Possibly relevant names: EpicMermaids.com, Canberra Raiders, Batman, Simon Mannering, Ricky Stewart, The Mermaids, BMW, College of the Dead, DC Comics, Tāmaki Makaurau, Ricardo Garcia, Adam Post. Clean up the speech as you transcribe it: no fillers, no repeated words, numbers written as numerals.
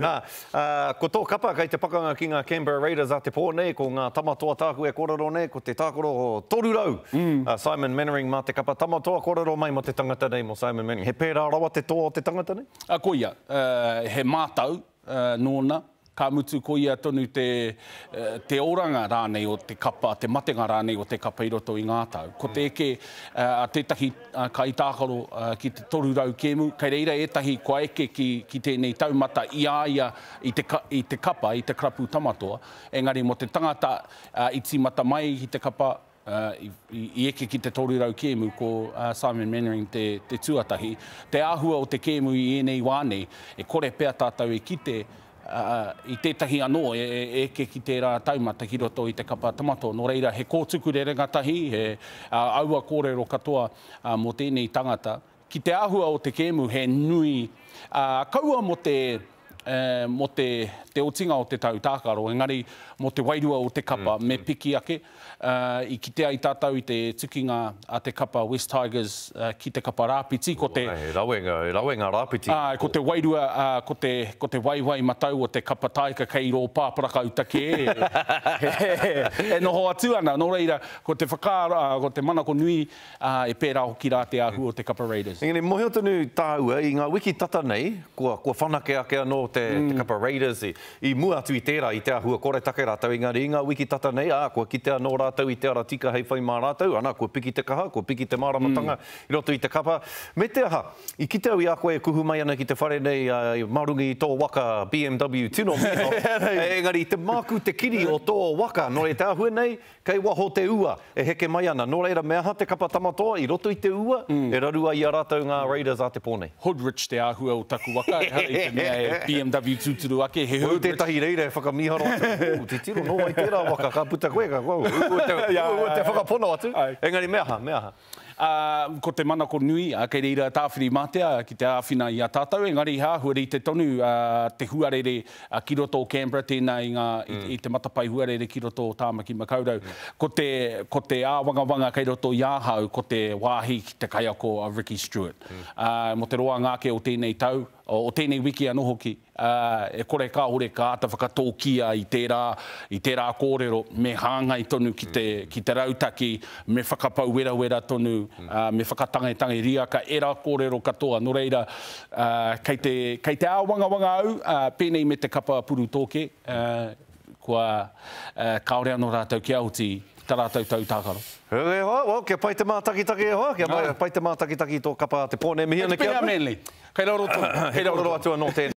Nā, ko tō kapa kei te pakanga ki ngā Canberra Raiders a te pōnei, ko ngā tamatoa tāku e kōrero nei, ko te tākoro tōrurau. Simon Mannering mā te kapa tamatoa kōrero mai mo te tangata nei, mo Simon Mannering. He pērā rawa te tō o te tangata nei? Ko ia, he mātau, nōna. Ka mutu ko ia tonu te oranga rānei o te kapa, te matenga rānei o te kapa i roto i ngā tau. Ko te eke, tētahi ka i tākaro ki te tōrurau kēmu, kei reira etahi kua eke ki tēnei taumata iaia i te kapa, i te krapu tamatoa. Engari mo te tangata i tīmata mai i te kapa, i eke ki te tōrurau kēmu ko Simon Mannering te tuatahi. Te āhua o te kēmu i ēnei wānei, e kore pēr tātau e kite, i tētahi anō e eke ki tērā taumata ki roto i te kapa tamatoa. No reira, he kōtuku rerangatahi, he aua kōrero katoa mō tēnei tangata. Ki te āhua o te kēmu, he nui kaua mo te otinga o te tau tākaro, engari mo te wairua o te kapa me piki ake. I kitea i tātau i te tukinga a te kapa West Tigers ki te kapa rāpiti. He rawenga rāpiti. Ko te wairua, ko te waiwai matau o te kapa taika kei rō pāparaka utake e. E noho atu ana, no reira, ko te whakaara, ko te manako nui e pērā hoki rā te ahu o te kapa Raiders. Engari, moheo tonu tāua i ngā wiki tata nei, kua whanake ake anō te kapa Raiders i mua atu i tērā i te ahua kore take rātau, engari i ngā wiki tata nei, kua kitea anō rātau i te ara tika hei whai mā rātau, ana kua piki te kaha, kua piki te māramatanga i roto i te kapa. Me te aha, i kiteau i a koe kuhu mai ana ki te whare nei marungi i tō waka BMW tino mino, engari te māku te kiri o tō waka, no e te ahue nei, kei waho te ua, e heke mai ana, no reira me aha te kapa tamatoa i roto i te ua, e rarua i a rātau ngā Raiders a te pōnei. Hoodrich te ahua o taku waka, e te mea e BMW tūturu ake, he Hoodrich. O tētahi reira e whakamiharo atu, te tiro no ai tērā waka, ka puta koe ka koe. Te whakapono atu, engari mea ha. Ko te manako nui, kei reira tāwhiri mātea ki te āwhina i a tātau, engari hāhuari te tonu te huarere ki roto o Canberra, tēnā i te matapai huarere ki roto o Tāmaki Makaurau. Ko te āwangawanga kei roto i āhau, ko te wāhi ki te kaiako a Ricky Stewart. Mo te roa ngāke o tēnei tau, o tēnei wiki anohoki, e kore kā hore kā ata whakatōkia i tērā kōrero, me hāngai tonu ki te rautaki, me whakapau werawera tonu, me whakatangetange riaka, erā kōrero katoa. No reira, kei te āwangawanga au, pēnei me te kapa puru tōke, kua kaore anō rātau ki auti, tā rātau tau tākaro. Hei hoa, kia pai te mā takitaki e hoa, kia pai te mā takitaki tō kapa te pōne mihi ana kia pai. Kei rauro atu anō tēnei.